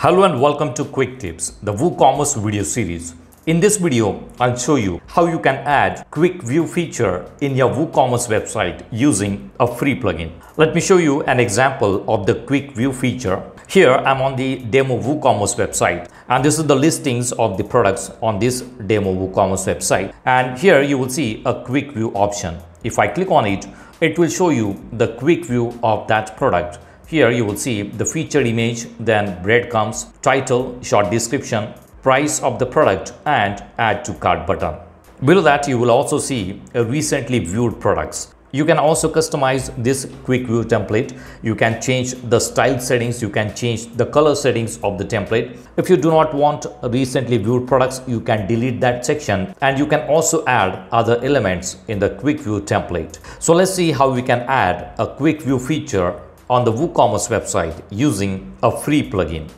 Hello and welcome to Quick Tips, the WooCommerce video series. In this video, I'll show you how you can add quick view feature in your WooCommerce website using a free plugin. Let me show you an example of the quick view feature. Here I'm on the demo WooCommerce website, and this is the listings of the products on this demo WooCommerce website. And here you will see a quick view option. If I click on it, it will show you the quick view of that product. Here you will see the featured image, then breadcrumbs, title, short description, price of the product, and add to cart button. Below that you will also see recently viewed products. You can also customize this quick view template. You can change the style settings, you can change the color settings of the template. If you do not want recently viewed products, you can delete that section, and you can also add other elements in the quick view template. So let's see how we can add a quick view feature on the WooCommerce website using a free plugin.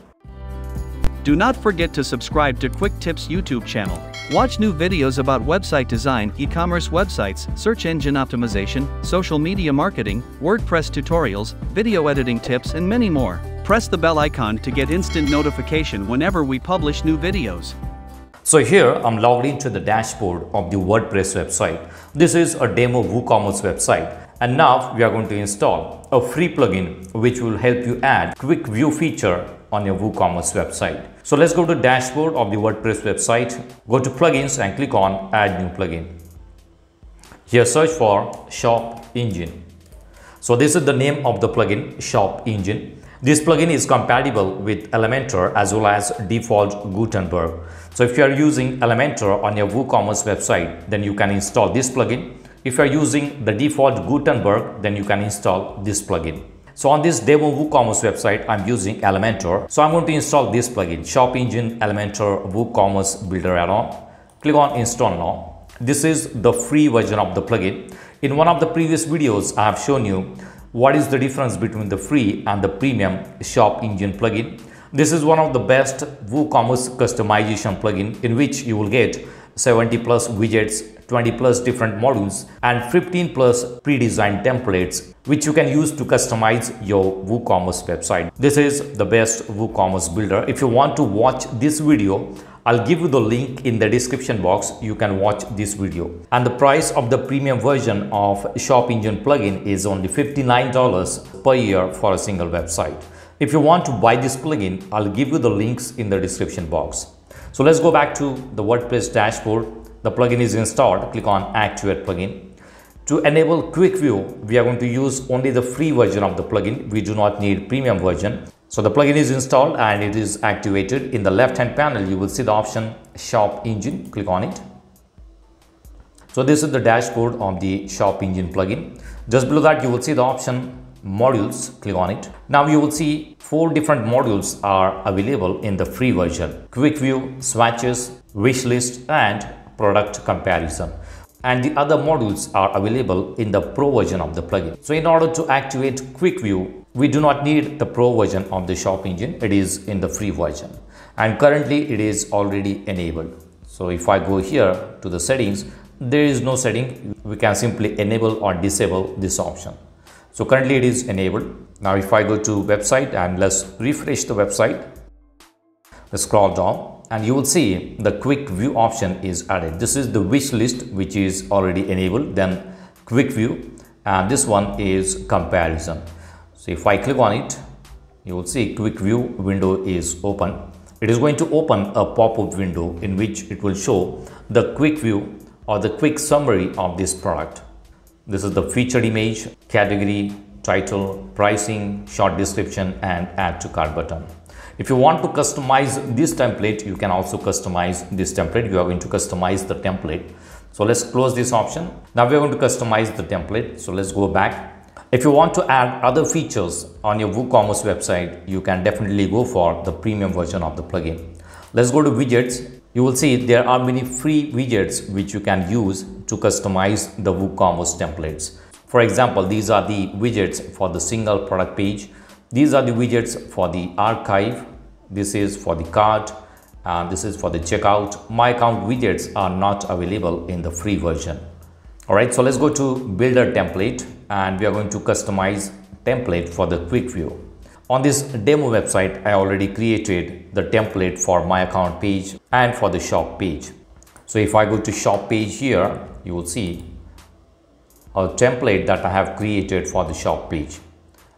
Do not forget to subscribe to Quick Tips YouTube channel. Watch new videos about website design, e-commerce websites, search engine optimization, social media marketing, WordPress tutorials, video editing tips, and many more. Press the bell icon to get instant notification whenever we publish new videos. So here I'm logged into the dashboard of the WordPress website. This is a demo WooCommerce website. And now we are going to install a free plugin which will help you add quick view feature on your WooCommerce website. So let's go to dashboard of the WordPress website, go to plugins and click on add new plugin. Here search for ShopEngine. So this is the name of the plugin, ShopEngine. This plugin is compatible with Elementor as well as default Gutenberg. So if you are using Elementor on your WooCommerce website, then you can install this plugin. If you are using the default Gutenberg, then you can install this plugin. So on this demo WooCommerce website, I'm using Elementor. So I'm going to install this plugin, ShopEngine Elementor WooCommerce Builder add-on. Click on install now. This is the free version of the plugin. In one of the previous videos, I have shown you what is the difference between the free and the premium ShopEngine plugin. This is one of the best WooCommerce customization plugin in which you will get 70 plus widgets, 20 plus different modules, and 15 plus pre-designed templates which you can use to customize your WooCommerce website. This is the best WooCommerce builder. If you want to watch this video, I'll give you the link in the description box. You can watch this video. And the price of the premium version of ShopEngine plugin is only $59 per year for a single website. If you want to buy this plugin, I'll give you the links in the description box. So let's go back to the WordPress dashboard. The plugin is installed. Click on Activate Plugin. To enable Quick View, we are going to use only the free version of the plugin. We do not need premium version. So the plugin is installed and it is activated. In the left-hand panel, you will see the option ShopEngine. Click on it. So this is the dashboard of the ShopEngine plugin. Just below that, you will see the option modules. Click on it. Now you will see 4 different modules are available in the free version: quick view, swatches, wish list, and product comparison. And the other modules are available in the pro version of the plugin. So in order to activate quick view, we do not need the pro version of the ShopEngine. It is in the free version, and currently it is already enabled. So if I go here to the settings, there is no setting. We can simply enable or disable this option. So currently it is enabled. Now if I go to website and let's refresh the website, let's scroll down and you will see the quick view option is added. This is the wish list which is already enabled, then quick view, and this one is comparison. So if I click on it, you will see quick view window is open. It is going to open a pop-up window in which it will show the quick view or the quick summary of this product. This is the featured image, category, title, pricing, short description, and add to cart button. If you want to customize this template, you can also customize this template. You are going to customize the template. So let's close this option. Now we are going to customize the template. So let's go back. If you want to add other features on your WooCommerce website, you can definitely go for the premium version of the plugin. Let's go to widgets. You will see there are many free widgets which you can use to customize the WooCommerce templates. For example, these are the widgets for the single product page. These are the widgets for the archive. This is for the cart, and this is for the checkout. My account widgets are not available in the free version. All right, so let's go to builder template, and we are going to customize template for the quick view. On this demo website, I already created the template for my account page and for the shop page. So if I go to shop page here, you will see a template that I have created for the shop page.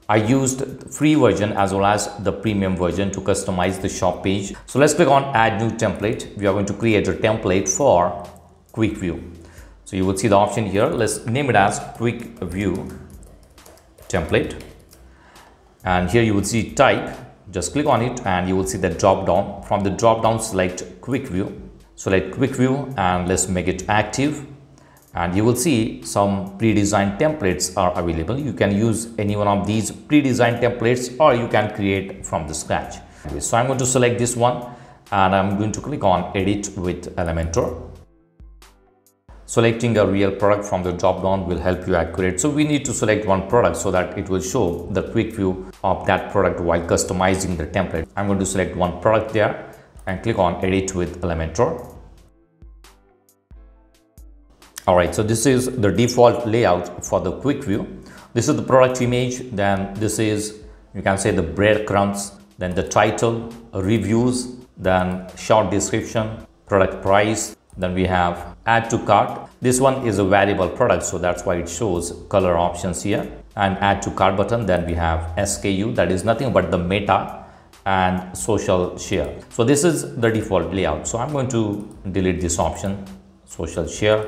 I used free version as well as the premium version to customize the shop page. So let's click on add new template. We are going to create a template for quick view. So you will see the option here. Let's name it as quick view template. And here you will see type. Just click on it and you will see the drop down. From the drop down, select quick view. Select quick view and let's make it active. And you will see some pre-designed templates are available. You can use any one of these pre-designed templates or you can create from the scratch. Okay, so I'm going to select this one and I'm going to click on edit with Elementor. Selecting a real product from the drop down will help you accurate. So we need to select one product so that it will show the quick view of that product while customizing the template. I'm going to select one product there and click on edit with Elementor. Alright, so this is the default layout for the quick view. This is the product image, then this is, you can say, the breadcrumbs, then the title, reviews, then short description, product price, then we have add to cart. This one is a variable product, so that's why it shows color options here, and add to cart button. Then we have SKU, that is nothing but the meta, and social share. So this is the default layout. So I'm going to delete this option, social share.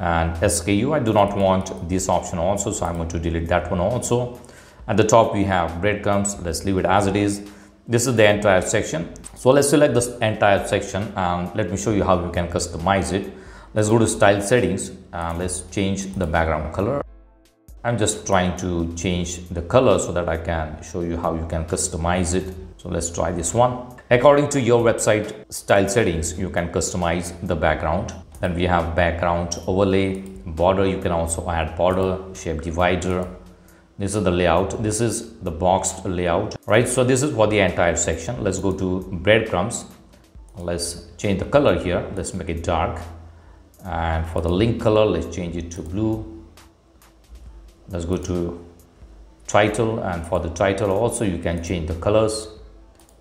And SKU, I do not want this option also, so I'm going to delete that one also. At the top we have breadcrumbs. Let's leave it as it is. This is the entire section. So let's select this entire section and let me show you how you can customize it. Let's go to style settings and let's change the background color. I'm just trying to change the color so that I can show you how you can customize it. So let's try this one. According to your website style settings, you can customize the background. Then we have background overlay, border. You can also add border, shape divider. This is the layout. This is the boxed layout, right? So this is for the entire section. Let's go to breadcrumbs. Let's change the color here. Let's make it dark. And for the link color, let's change it to blue. Let's go to title. And for the title also, you can change the colors.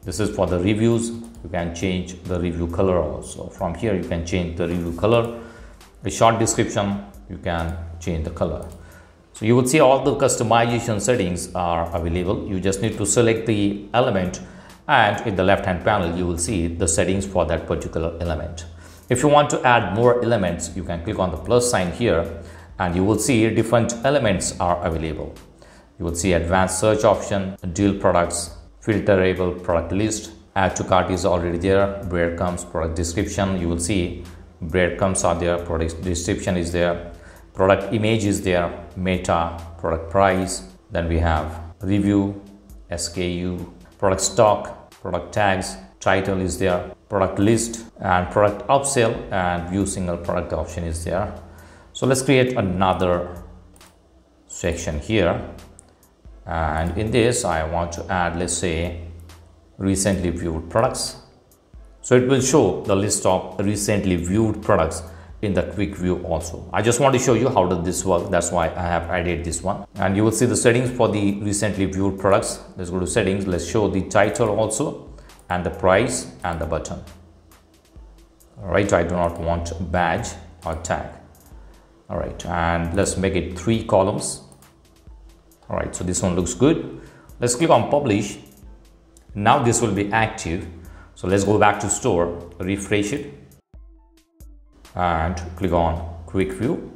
This is for the reviews. You can change the review color also. From here, you can change the review color. The short description, you can change the color. So you will see all the customization settings are available. You just need to select the element, and in the left-hand panel, you will see the settings for that particular element. If you want to add more elements, you can click on the plus sign here, and you will see different elements are available. You will see advanced search option, dual products, filterable product list, add to cart is already there, breadcrumbs, product description. You will see breadcrumbs are there, product description is there, product image is there, meta, product price. Then we have review, SKU, product stock, product tags, title is there, product list, and product upsell, and view single product option is there. So let's create another section here. And in this, I want to add, let's say, recently viewed products. So it will show the list of recently viewed products in the quick view also. I just want to show you how does this work. That's why I have added this one. And you will see the settings for the recently viewed products. Let's go to settings. Let's show the title also, and the price, and the button. All right, I do not want badge or tag. All right, and let's make it 3 columns. All right, so this one looks good. Let's click on publish. Now this will be active. So let's go back to store, refresh it, and click on quick view.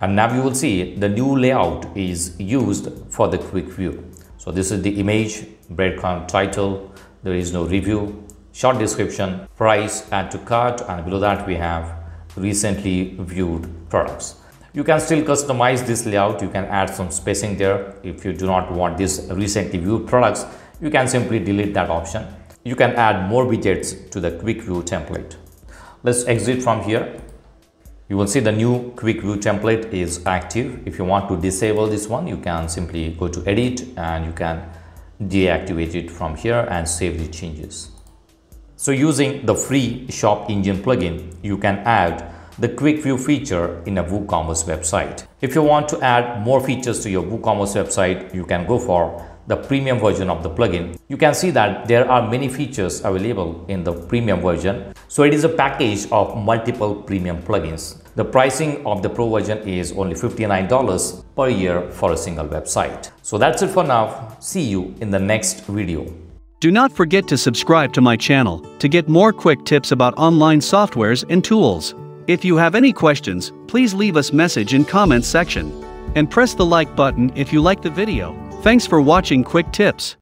And now you will see the new layout is used for the quick view. So this is the image, breadcrumb title, there is no review, short description, price, add to cart, and below that we have recently viewed products. You can still customize this layout. You can add some spacing there. If you do not want this recently viewed products, you can simply delete that option. You can add more widgets to the quick view template. Let's exit from here. You will see the new quick view template is active. If you want to disable this one, you can simply go to edit and you can deactivate it from here and save the changes. So using the free ShopEngine plugin, you can add the quick view feature in a WooCommerce website. If you want to add more features to your WooCommerce website, you can go for the premium version of the plugin. You can see that there are many features available in the premium version. So it is a package of multiple premium plugins. The pricing of the pro version is only $59 per year for a single website. So that's it for now. See you in the next video. Do not forget to subscribe to my channel to get more quick tips about online softwares and tools. If you have any questions, please leave us a message in comments section. And press the like button if you like the video. Thanks for watching Quick Tips.